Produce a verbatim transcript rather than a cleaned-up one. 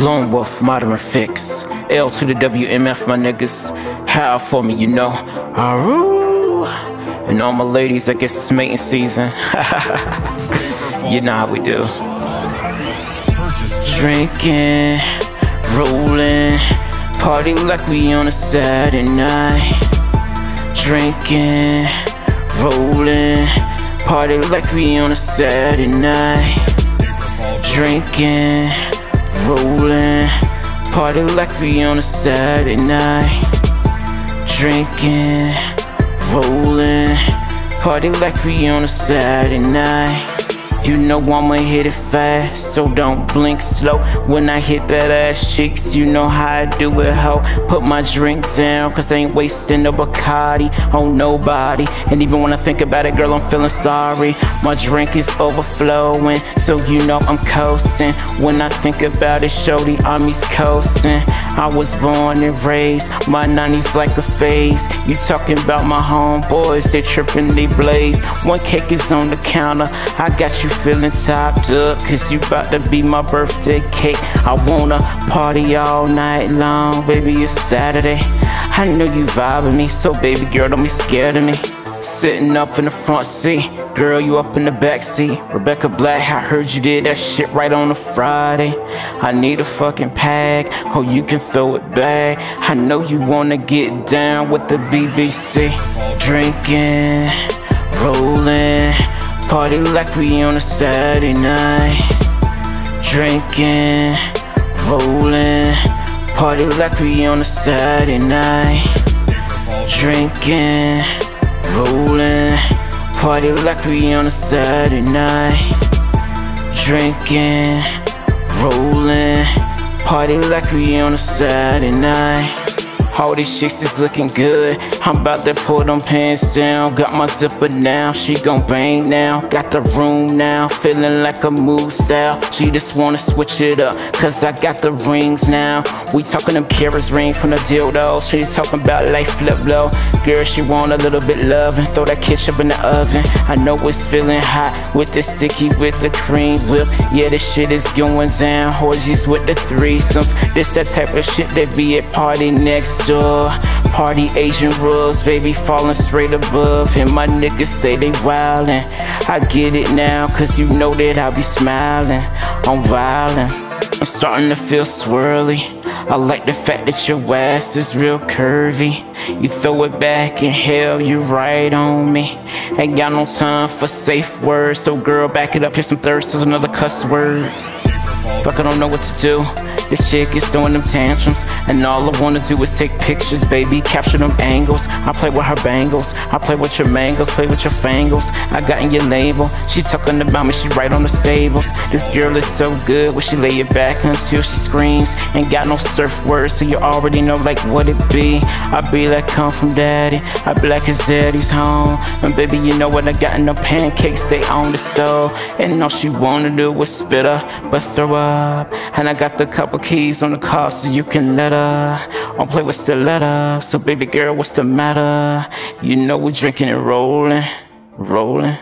Lone Wolf, Modern Fix, L to the W M F, my niggas. Howl for me, you know. Aroo. And all my ladies, I guess it's mating season. You know how we do. Drinking, rolling, party like we on a Saturday night. Drinking, rolling, party like we on a Saturday night. Drinking, rolling, party like we on a Saturday night. Drinking, rolling, party like we on a Saturday night. You know I'ma hit it fast, so don't blink slow. When I hit that ass cheeks, you know how I do it, ho. Put my drink down, cause I ain't wasting no Bacardi on nobody. And even when I think about it, girl, I'm feeling sorry. My drink is overflowing, so you know I'm coasting. When I think about it, shorty, I'm East coasting. I was born and raised, my nineties like a phase. You talking about my homeboys, they tripping, they blaze. One cake is on the counter, I got you feeling topped up, cause you about to be my birthday cake. I wanna party all night long, baby, it's Saturday. I know you vibing me, so baby girl, don't be scared of me. Sitting up in the front seat, girl, you up in the back seat. Rebecca Black, I heard you did that shit right on a Friday. I need a fucking pack, oh you can throw it back. I know you wanna get down with the B B C. Drinking, rolling, party like we on a Saturday night. Drinking, rolling, party like we on a Saturday night. Drinking, rolling, party like we on a Saturday night. Drinking, rolling, party like we on a Saturday night. All these chicks is looking good, I'm about to pull them pants down. Got my zipper now, she gon' bang now. Got the room now, feeling like a moose out. She just wanna switch it up, cause I got the rings now. We talking them carrots ring from the dildo. She talking about like flip low. Girl, she want a little bit loving. Throw that ketchup in the oven, I know it's feeling hot. With the sticky, with the cream whip, yeah, this shit is going down. Orgies with the threesomes, this that type of shit that be at party next. Party Asian rugs, baby, falling straight above. And my niggas say they wildin'. I get it now, cause you know that I be smiling. I'm violin', I'm starting to feel swirly. I like the fact that your ass is real curvy. You throw it back and hell, you right on me. Ain't got no time for safe words, so girl, back it up, here's some thirst, there's another cuss word. Fuck, I don't know what to do. This chick is throwing them tantrums, and all I wanna do is take pictures, baby, capture them angles. I play with her bangles, I play with your mangoes, play with your fangles. I got in your label, she's talking about me, she right on the stables. This girl is so good, when she lay it back until she screams. Ain't got no surf words, so you already know like what it be. I be like come from daddy, I be like his daddy's home. And baby, you know what I got in the pancakes, they on the stove. And all she wanna do was spit up, but throw up. And I got the couple keys on the car so you can let her. I'll play with stiletto, so baby girl, what's the matter? You know we're drinking and rolling, rolling.